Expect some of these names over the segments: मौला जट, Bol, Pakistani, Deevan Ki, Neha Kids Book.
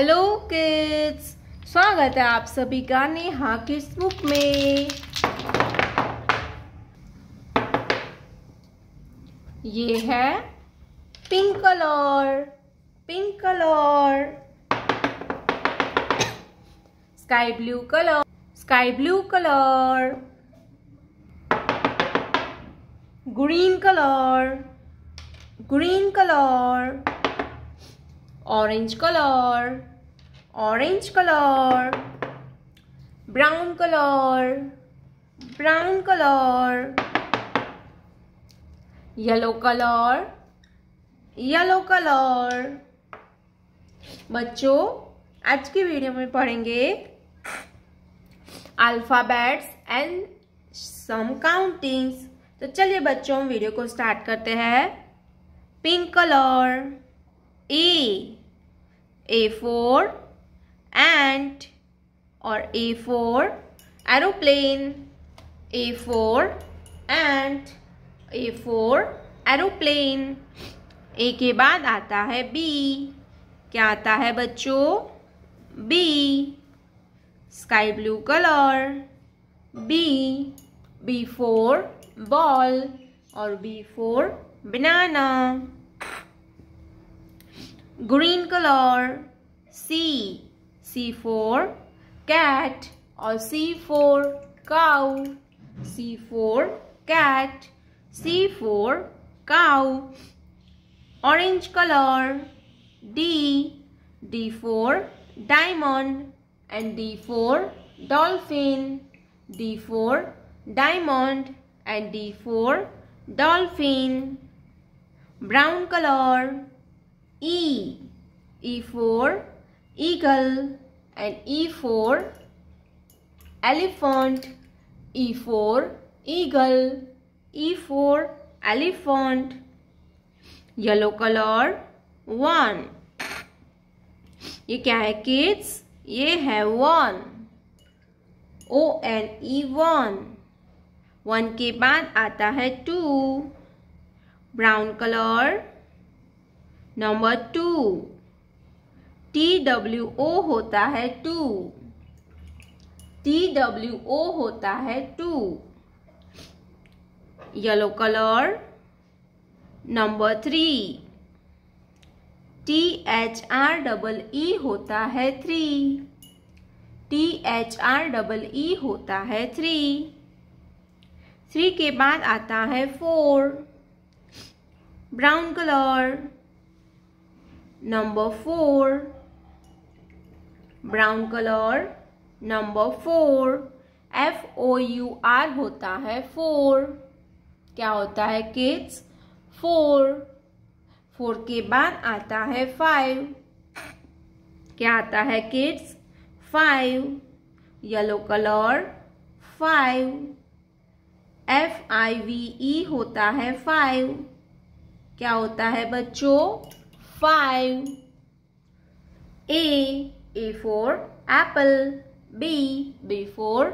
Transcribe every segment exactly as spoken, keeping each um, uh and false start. Hello kids, स्वागत है आप सभी का नेहा किड्स बुक में। ये है pink colour, pink colour, sky blue colour, sky blue colour, green colour, green colour, orange colour, orange colour, brown colour, brown colour, yellow colour, yellow colour. बच्चों, आज की वीडियो में पढ़ेंगे अल्फाबेट्स एंड सम काउंटिंग्स। तो चलिए बच्चों, हम video को स्टार्ट करते हैं। Pink colour, A, A for ant or A for aeroplane, A for ant, A for aeroplane। A के बाद आता है B, क्या आता है बच्चों? B, sky blue colour, B, B for ball और B for banana। Green colour, C, C. C for cat or C for cow. C for cat, C for cow. Orange color. D. D for diamond and D for dolphin. D for diamond and D for dolphin. Brown color. E. E for eagle and E for elephant, E for eagle, E for elephant। Yellow colour, one, ये क्या है kids? ये है one, O N E one. One के बाद आता है two. Brown colour, number two, T W O होता है टू, टी डब्ल्यू ओ होता है two. Yellow colour, number three, T H R double E होता है three, T H R double E होता है थ्री। थ्री के बाद आता है four. Brown colour, number four, brown colour, number four, F O U R होता है फोर, क्या होता है किड्स? फोर। फोर के बाद आता है फाइव, क्या आता है kids? Five. Yellow colour, five, F I V E होता है फाइव, क्या होता है बच्चों? Five. A, A for apple, B, B for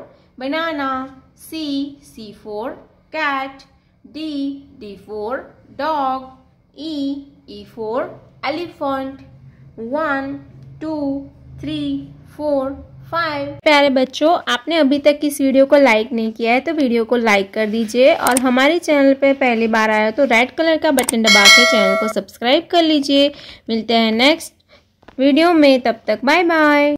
banana, C, C for cat, D, D for dog, E, E for elephant। One, two, three, four, five. प्यारे बच्चों, आपने अभी तक इस वीडियो को लाइक नहीं किया है तो वीडियो को लाइक कर दीजिए, और हमारे चैनल पे पहली बार आया तो रेड कलर का बटन दबा के चैनल को सब्सक्राइब कर लीजिए। मिलते हैं नेक्स्ट वीडियो में, तब तक बाय बाय।